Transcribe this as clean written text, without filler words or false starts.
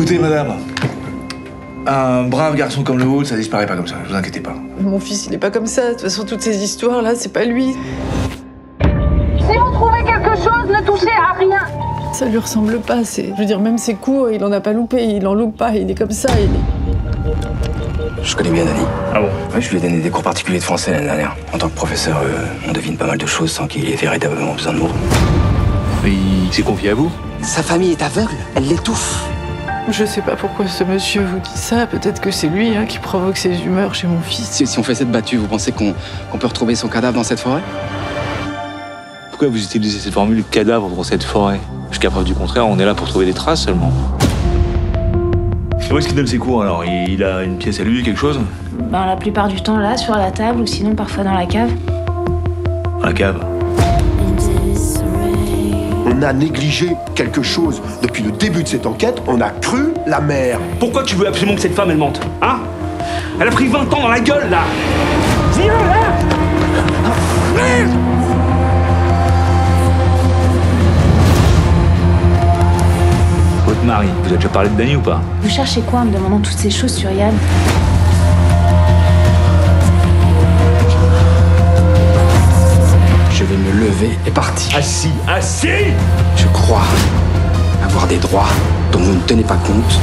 Écoutez, madame, un brave garçon comme le vôtre, ça disparaît pas comme ça, ne vous inquiétez pas. Mon fils, il est pas comme ça. De toute façon, toutes ces histoires-là, c'est pas lui. Si vous trouvez quelque chose, ne touchez à rien. Ça lui ressemble pas, c'est... Je veux dire, même ses coups, il en a pas loupé, il en loupe pas, il est comme ça, il est... Je connais bien Dali. Ah bon? Ouais, je lui ai donné des cours particuliers de français l'année dernière. En tant que professeur, on devine pas mal de choses sans qu'il ait véritablement besoin de mots. Il s'est confié à vous? Sa famille est aveugle, elle l'étouffe. Je sais pas pourquoi ce monsieur vous dit ça, peut-être que c'est lui hein, qui provoque ces humeurs chez mon fils. Si on fait cette battue, vous pensez qu'on peut retrouver son cadavre dans cette forêt? Pourquoi vous utilisez cette formule « cadavre dans cette forêt » ? Jusqu'à preuve du contraire, on est là pour trouver des traces seulement. Et où est-ce qu'il donne ses cours alors? Il a une pièce à lui, quelque chose? Ben, la plupart du temps là, sur la table, ou sinon parfois dans la cave. La cave? On a négligé quelque chose. Depuis le début de cette enquête, on a cru la mère. Pourquoi tu veux absolument que cette femme, elle mente? Hein? Elle a pris 20 ans dans la gueule, là! Dis-le, là! Merde! Votre mari, vous avez déjà parlé de Dany ou pas? Vous cherchez quoi en me demandant toutes ces choses sur Yann? Je vais me lever et partir. Assis, assis! Je crois avoir des droits dont vous ne tenez pas compte.